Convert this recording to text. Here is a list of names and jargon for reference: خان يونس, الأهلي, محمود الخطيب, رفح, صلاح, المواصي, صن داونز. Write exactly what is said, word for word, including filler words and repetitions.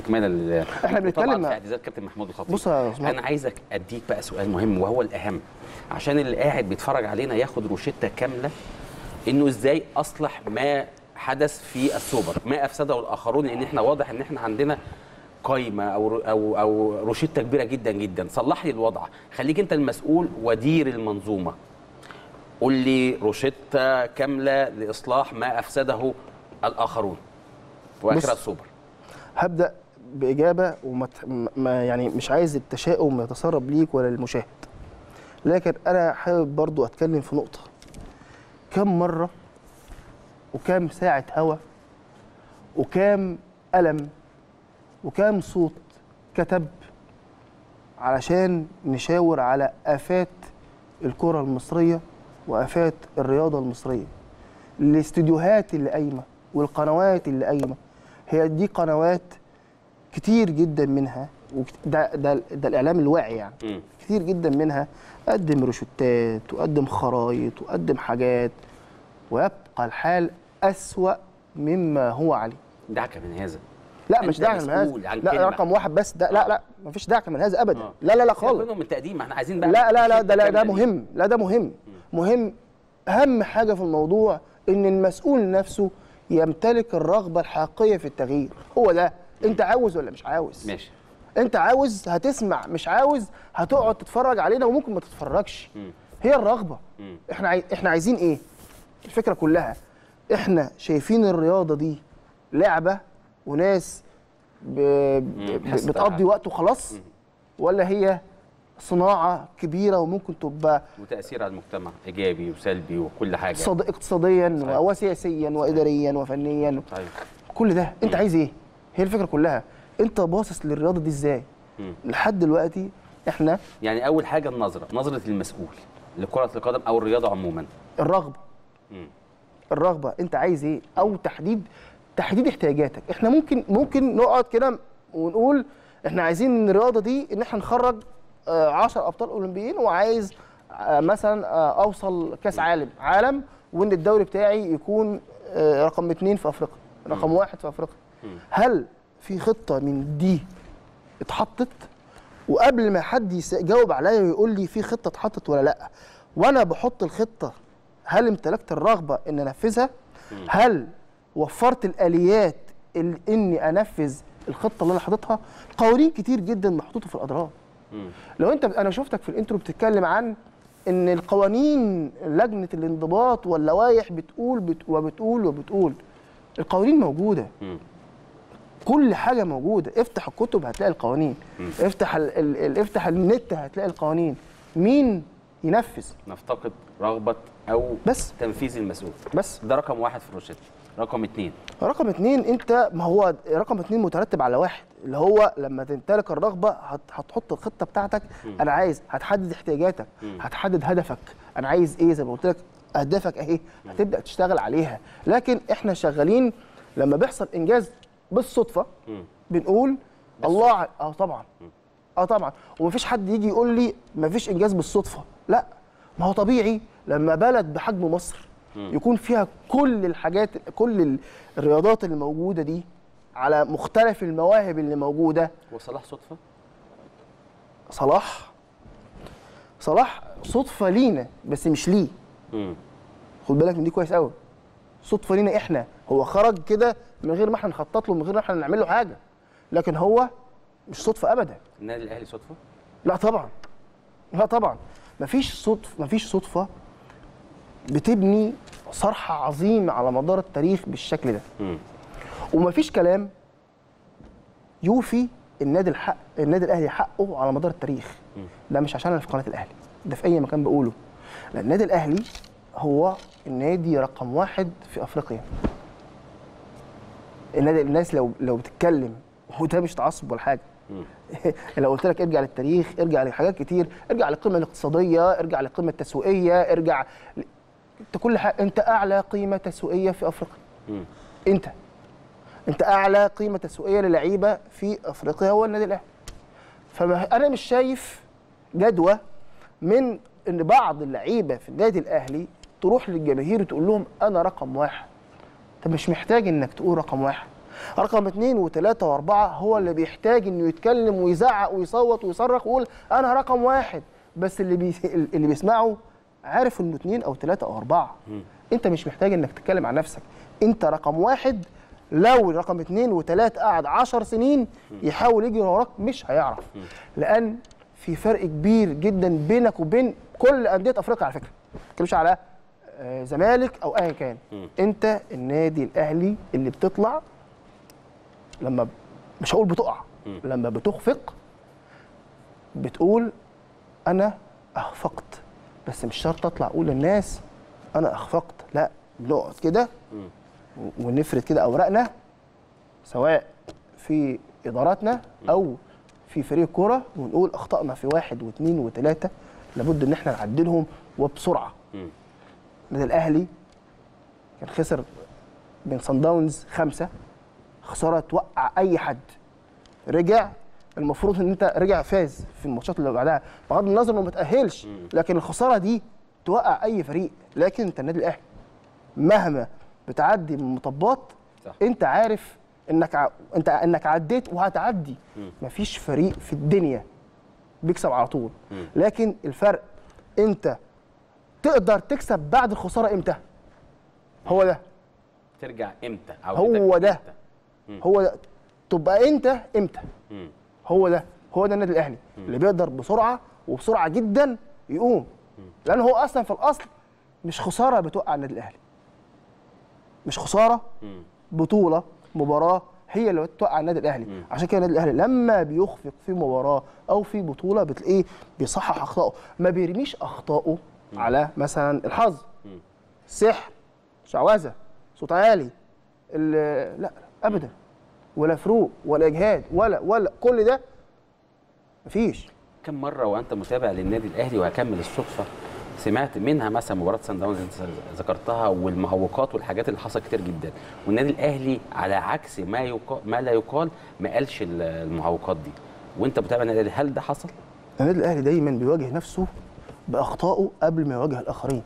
استكمالا احنا بنتكلم عن اعتذار كابتن محمود الخطيب. بص انا عايزك اديك بقى سؤال مهم وهو الاهم عشان اللي قاعد بيتفرج علينا ياخد روشته كامله انه ازاي اصلح ما حدث في السوبر، ما افسده الاخرون، لان احنا واضح ان احنا عندنا قايمه او او او روشته كبيره جدا جدا. صلح لي الوضع، خليك انت المسؤول ودير المنظومه. قول لي روشته كامله لاصلاح ما افسده الاخرون واخر السوبر. هبدا باجابه وما يعني مش عايز التشاؤم يتسرب ليك ولا للمشاهد. لكن انا حابب برضو اتكلم في نقطه. كم مره وكم ساعه هوا وكم الم وكم صوت كتب علشان نشاور على آفات الكرة المصرية وآفات الرياضة المصرية. الاستديوهات اللي قايمة والقنوات اللي قايمة هي دي قنوات كتير جدا منها، وده ده, ده الإعلام الواعي يعني م. كتير جدا منها قدم روشتات وقدم خرايط وقدم حاجات ويبقى الحال أسوأ مما هو عليه. دعك من هذا، لا مش دعك من هذا، لا رقم واحد بس ده، لا لا مفيش دعك من هذا ابدا. أوه. لا لا لا خالص منهم التقديم، احنا عايزين بقى لا لا لا ده لا ده مهم، لا ده مهم مهم اهم حاجه في الموضوع ان المسؤول نفسه يمتلك الرغبه الحقيقيه في التغيير. هو ده انت عاوز ولا مش عاوز؟ ماشي، انت عاوز هتسمع، مش عاوز هتقعد تتفرج علينا وممكن ما تتفرجش. هي الرغبه، احنا عاي... احنا عايزين ايه؟ الفكره كلها احنا شايفين الرياضه دي لعبه وناس ب... بتقضي وقت وخلاص، ولا هي صناعه كبيره وممكن تبقى وتاثير على المجتمع ايجابي وسلبي وكل حاجه، صد... اقتصاديا وسياسيا واداريا وفنيا. طيب كل ده انت عايز ايه؟ هي الفكره كلها، انت باصص للرياضه دي ازاي؟ لحد دلوقتي احنا يعني اول حاجه النظره، نظره المسؤول لكره القدم او الرياضه عموما، الرغبه مم. الرغبه انت عايز ايه، او تحديد تحديد احتياجاتك. احنا ممكن ممكن نقعد كده ونقول احنا عايزين الرياضه دي ان احنا نخرج عشرة ابطال اولمبيين، وعايز مثلا اوصل كاس عالم عالم وان الدوري بتاعي يكون رقم اتنين في افريقيا، رقم واحد في افريقيا. هل في خطه من دي اتحطت؟ وقبل ما حد يجاوب عليا ويقول لي في خطه اتحطت ولا لا، وانا بحط الخطه هل امتلكت الرغبه ان انفذها؟ هل وفرت الاليات اللي اني انفذ الخطه اللي انا حاططها؟ قوانين كتير جدا محطوطه في الاضرار. لو انت انا شفتك في الانترو بتتكلم عن ان القوانين لجنه الانضباط واللوائح بتقول بت... وبتقول وبتقول القوانين موجوده. مم. كل حاجه موجوده، افتح الكتب هتلاقي القوانين، مم. افتح ال... ال... ال... افتح النت هتلاقي القوانين، مين ينفذ؟ نفتقد رغبه او بس تنفيذ المسؤول، بس ده رقم واحد في الروشته. رقم اتنين، رقم اتنين انت ما هو رقم اتنين مترتب على واحد، اللي هو لما تمتلك الرغبه هتحط الخطه بتاعتك. م. انا عايز، هتحدد احتياجاتك، م. هتحدد هدفك، انا عايز ايه، زي ما قلت لك اهدافك اهي هتبدا تشتغل عليها. لكن احنا شغالين لما بيحصل انجاز بالصدفه م. بنقول الله اه طبعا اه طبعا ومفيش حد يجي يقول لي مفيش انجاز بالصدفه، لا ما هو طبيعي لما بلد بحجم مصر يكون فيها كل الحاجات، كل الرياضات اللي موجوده دي على مختلف المواهب اللي موجوده. وصلاح صدفه؟ صلاح صلاح صدفه لينا بس مش ليه. امم خد بالك من دي كويس قوي. صدفه لينا احنا، هو خرج كده من غير ما احنا نخطط له، من غير ما احنا نعمل له حاجه، لكن هو مش صدفه ابدا. النادي الاهلي صدفه؟ لا طبعا لا طبعا مفيش صدف مفيش صدفه بتبني صرح عظيم على مدار التاريخ بالشكل ده. م. ومفيش كلام يوفي النادي الحق النادي الاهلي حقه على مدار التاريخ. م. ده مش عشان انا في قناه الاهلي، ده في اي مكان بقوله. لان النادي الاهلي هو النادي رقم واحد في افريقيا. النادي الناس لو لو بتتكلم، وده مش تعصب ولا حاجه. لو قلت لك ارجع للتاريخ، ارجع لحاجات كتير، ارجع للقيمه الاقتصاديه، ارجع للقيمه التسويقيه، ارجع ل... انت كل حاجه، انت اعلى قيمه تسويقيه في افريقيا. م. انت انت اعلى قيمه تسويقيه للعيبه في افريقيا هو النادي الاهلي. فانا مش شايف جدوى من ان بعض اللعيبه في النادي الاهلي تروح للجماهير وتقول لهم انا رقم واحد. انت مش محتاج انك تقول رقم واحد، رقم اثنين وثلاثة واربعة هو اللي بيحتاج انه يتكلم ويزعق ويصوت ويصرخ ويقول انا رقم واحد، بس اللي بي... اللي بيسمعه عارف انه اثنين او ثلاثة او اربعة. انت مش محتاج انك تتكلم عن نفسك، انت رقم واحد. لو رقم اثنين وثلاثة قعد عشر سنين يحاول يجري وراك مش هيعرف، لان في فرق كبير جدا بينك وبين كل انديه افريقيا على فكره. ما بتكلمش على زمالك او ايا كان، انت النادي الاهلي اللي بتطلع لما مش هقول بتقع، لما بتخفق بتقول انا اخفقت، بس مش شرط اطلع اقول للناس انا اخفقت، لا بنقعد كده ونفرد كده اوراقنا سواء في اداراتنا او في فريق الكوره ونقول اخطأنا في واحد واثنين وثلاثه لابد ان احنا نعدلهم وبسرعه. النادي الاهلي كان خسر من صن داونز خمسه، خساره توقع اي حد، رجع المفروض ان انت رجع فاز في الماتشات اللي بعدها بغض النظر انه ما تاهلش، لكن الخساره دي توقع اي فريق. لكن انت النادي الاهلي مهما بتعدي من مطبات انت عارف انك انت انك عديت وهتعدي، مفيش فريق في الدنيا بيكسب على طول، لكن الفرق انت تقدر تكسب بعد الخساره امتى؟ هو ده ترجع امتى؟ هو ده هو ده تبقى انت امتى؟ هو ده هو ده النادي الاهلي اللي بيقدر بسرعه وبسرعه جدا يقوم، لان هو اصلا في الاصل مش خساره بتوقع النادي الاهلي، مش خساره بطوله مباراه هي اللي بتوقع النادي الاهلي. مم. عشان كده النادي الاهلي لما بيخفق في مباراه او في بطوله بتلاقيه بيصحح اخطائه، ما بيرميش اخطائه مم. على مثلا الحظ، مم. سحر، شعوذه، صوت عالي، لا, لا ابدا، ولا فروق ولا اجهاد ولا ولا كل ده مفيش. كم مره وانت متابع للنادي الاهلي وهكمل الصدفه سمعت منها مثلا مباراه صن داونز ذكرتها والمهوقات والحاجات اللي حصلت كتير جدا، والنادي الاهلي على عكس ما يقال ما لا يقال ما قالش المهوقات دي، وانت متابع النادي الاهلي هل ده حصل؟ النادي الاهلي دايما بيواجه نفسه باخطائه قبل ما يواجه الاخرين.